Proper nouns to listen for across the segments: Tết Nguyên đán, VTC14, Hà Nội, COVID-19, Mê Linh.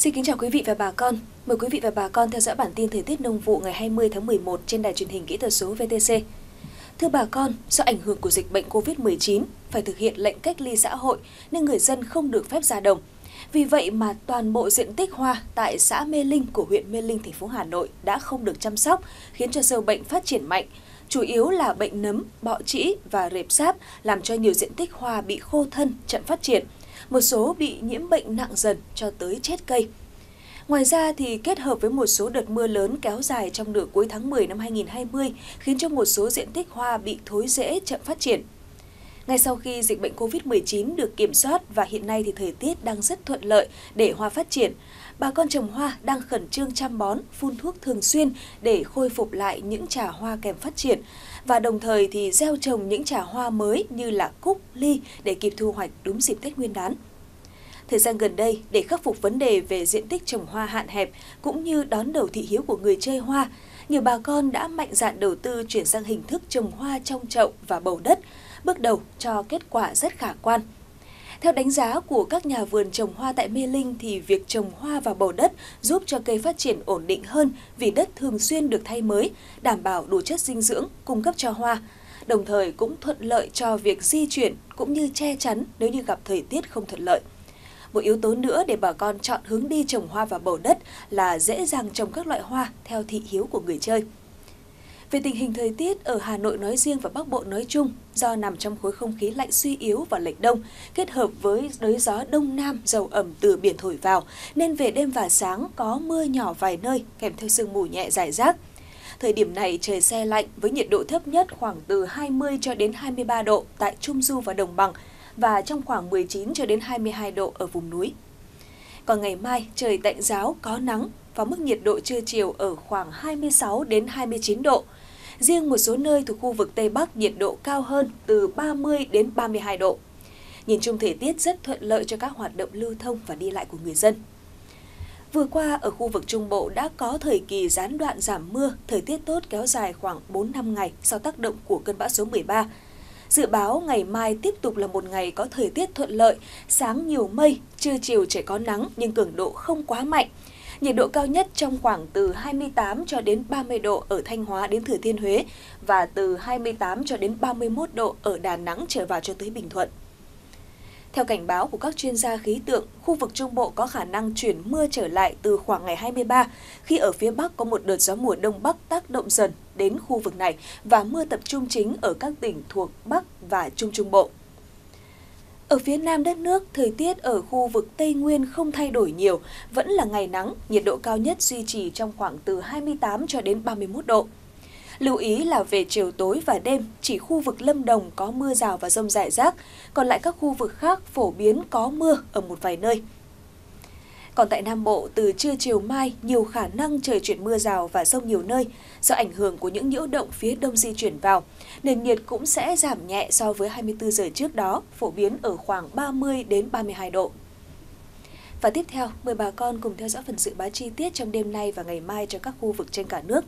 Xin kính chào quý vị và bà con. Mời quý vị và bà con theo dõi bản tin thời tiết nông vụ ngày 20 tháng 11 trên đài truyền hình kỹ thuật số VTC. Thưa bà con, do ảnh hưởng của dịch bệnh COVID-19 phải thực hiện lệnh cách ly xã hội nên người dân không được phép ra đồng. Vì vậy mà toàn bộ diện tích hoa tại xã Mê Linh của huyện Mê Linh, thành phố Hà Nội đã không được chăm sóc, khiến cho sâu bệnh phát triển mạnh. Chủ yếu là bệnh nấm, bọ trĩ và rệp sáp làm cho nhiều diện tích hoa bị khô thân, chậm phát triển. Một số bị nhiễm bệnh nặng dần cho tới chết cây. Ngoài ra thì kết hợp với một số đợt mưa lớn kéo dài trong nửa cuối tháng 10 năm 2020 khiến cho một số diện tích hoa bị thối rễ chậm phát triển. Ngay sau khi dịch bệnh COVID-19 được kiểm soát và hiện nay thì thời tiết đang rất thuận lợi để hoa phát triển, bà con trồng hoa đang khẩn trương chăm bón, phun thuốc thường xuyên để khôi phục lại những trà hoa kém phát triển và đồng thời thì gieo trồng những trà hoa mới như là cúc, ly để kịp thu hoạch đúng dịp Tết Nguyên đán. Thời gian gần đây, để khắc phục vấn đề về diện tích trồng hoa hạn hẹp cũng như đón đầu thị hiếu của người chơi hoa, nhiều bà con đã mạnh dạn đầu tư chuyển sang hình thức trồng hoa trong chậu và bầu đất, bước đầu cho kết quả rất khả quan. Theo đánh giá của các nhà vườn trồng hoa tại Mê Linh thì việc trồng hoa và bầu đất giúp cho cây phát triển ổn định hơn vì đất thường xuyên được thay mới, đảm bảo đủ chất dinh dưỡng cung cấp cho hoa, đồng thời cũng thuận lợi cho việc di chuyển cũng như che chắn nếu như gặp thời tiết không thuận lợi. Một yếu tố nữa để bà con chọn hướng đi trồng hoa và bầu đất là dễ dàng trồng các loại hoa theo thị hiếu của người chơi. Về tình hình thời tiết ở Hà Nội nói riêng và Bắc Bộ nói chung, do nằm trong khối không khí lạnh suy yếu và lệch đông, kết hợp với đới gió đông nam giàu ẩm từ biển thổi vào, nên về đêm và sáng có mưa nhỏ vài nơi kèm theo sương mù nhẹ rải rác. Thời điểm này trời se lạnh với nhiệt độ thấp nhất khoảng từ 20 cho đến 23 độ tại Trung Du và Đồng Bằng và trong khoảng 19 cho đến 22 độ ở vùng núi. Còn ngày mai trời tạnh ráo có nắng và mức nhiệt độ trưa chiều ở khoảng 26 đến 29 độ. Riêng một số nơi thuộc khu vực Tây Bắc nhiệt độ cao hơn từ 30 đến 32 độ. Nhìn chung thời tiết rất thuận lợi cho các hoạt động lưu thông và đi lại của người dân. Vừa qua ở khu vực Trung Bộ đã có thời kỳ gián đoạn giảm mưa, thời tiết tốt kéo dài khoảng 4-5 ngày sau tác động của cơn bão số 13. Dự báo ngày mai tiếp tục là một ngày có thời tiết thuận lợi, sáng nhiều mây, trưa chiều trời có nắng nhưng cường độ không quá mạnh. Nhiệt độ cao nhất trong khoảng từ 28 cho đến 30 độ ở Thanh Hóa đến Thừa Thiên Huế và từ 28 cho đến 31 độ ở Đà Nẵng trở vào cho tới Bình Thuận. Theo cảnh báo của các chuyên gia khí tượng, khu vực Trung Bộ có khả năng chuyển mưa trở lại từ khoảng ngày 23 khi ở phía Bắc có một đợt gió mùa Đông Bắc tác động dần đến khu vực này và mưa tập trung chính ở các tỉnh thuộc Bắc và Trung Trung Bộ. Ở phía Nam đất nước, thời tiết ở khu vực Tây Nguyên không thay đổi nhiều, vẫn là ngày nắng, nhiệt độ cao nhất duy trì trong khoảng từ 28 cho đến 31 độ. Lưu ý là về chiều tối và đêm, chỉ khu vực Lâm Đồng có mưa rào và dông rải rác, còn lại các khu vực khác phổ biến có mưa ở một vài nơi. Còn tại Nam Bộ, từ trưa chiều mai, nhiều khả năng trời chuyển mưa rào và dông nhiều nơi do ảnh hưởng của những nhiễu động phía đông di chuyển vào. Nền nhiệt cũng sẽ giảm nhẹ so với 24 giờ trước đó, phổ biến ở khoảng 30 đến 32 độ. Và tiếp theo, mời bà con cùng theo dõi phần dự báo chi tiết trong đêm nay và ngày mai cho các khu vực trên cả nước.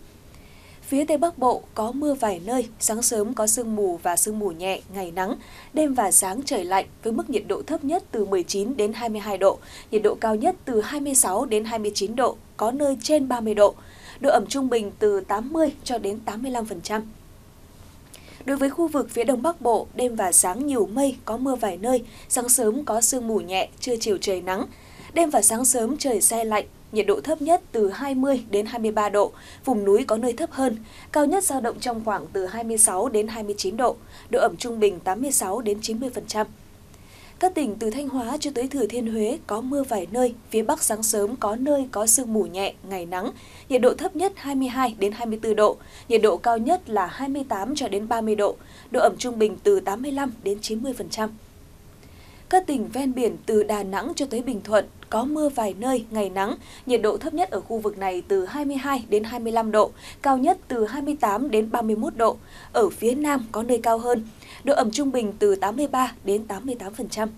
Phía Tây Bắc Bộ có mưa vài nơi, sáng sớm có sương mù và sương mù nhẹ, ngày nắng, đêm và sáng trời lạnh với mức nhiệt độ thấp nhất từ 19 đến 22 độ, nhiệt độ cao nhất từ 26 đến 29 độ, có nơi trên 30 độ, độ ẩm trung bình từ 80 cho đến 85%. Đối với khu vực phía Đông Bắc Bộ, đêm và sáng nhiều mây, có mưa vài nơi, sáng sớm có sương mù nhẹ, trưa chiều trời nắng, đêm và sáng sớm trời se lạnh. Nhiệt độ thấp nhất từ 20 đến 23 độ, vùng núi có nơi thấp hơn, cao nhất dao động trong khoảng từ 26 đến 29 độ, độ ẩm trung bình 86 đến 90%. Các tỉnh từ Thanh Hóa cho tới Thừa Thiên Huế có mưa vài nơi, phía Bắc sáng sớm có nơi có sương mù nhẹ, ngày nắng, nhiệt độ thấp nhất 22 đến 24 độ, nhiệt độ cao nhất là 28 cho đến 30 độ, độ ẩm trung bình từ 85 đến 90%. Các tỉnh ven biển từ Đà Nẵng cho tới Bình Thuận có mưa vài nơi, ngày nắng, nhiệt độ thấp nhất ở khu vực này từ 22 đến 25 độ, cao nhất từ 28 đến 31 độ, ở phía Nam có nơi cao hơn, độ ẩm trung bình từ 83 đến 88%.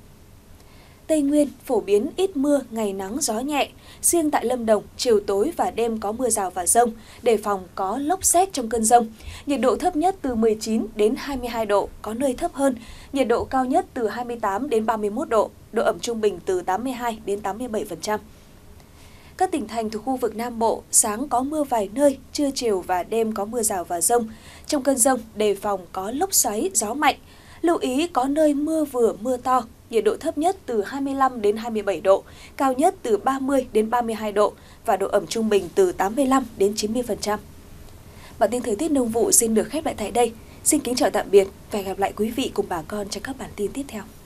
Tây Nguyên phổ biến ít mưa, ngày nắng, gió nhẹ, riêng tại Lâm Đồng, chiều tối và đêm có mưa rào và dông, đề phòng có lốc sét trong cơn dông, nhiệt độ thấp nhất từ 19 đến 22 độ, có nơi thấp hơn, nhiệt độ cao nhất từ 28 đến 31 độ, độ ẩm trung bình từ 82 đến 87%. Các tỉnh thành thuộc khu vực Nam Bộ, sáng có mưa vài nơi, trưa chiều và đêm có mưa rào và dông. Trong cơn dông, đề phòng có lốc xoáy, gió mạnh. Lưu ý có nơi mưa vừa, mưa to, nhiệt độ thấp nhất từ 25 đến 27 độ, cao nhất từ 30 đến 32 độ và độ ẩm trung bình từ 85 đến 90%. Bản tin thời tiết nông vụ xin được khép lại tại đây. Xin kính chào tạm biệt và hẹn gặp lại quý vị cùng bà con trong các bản tin tiếp theo.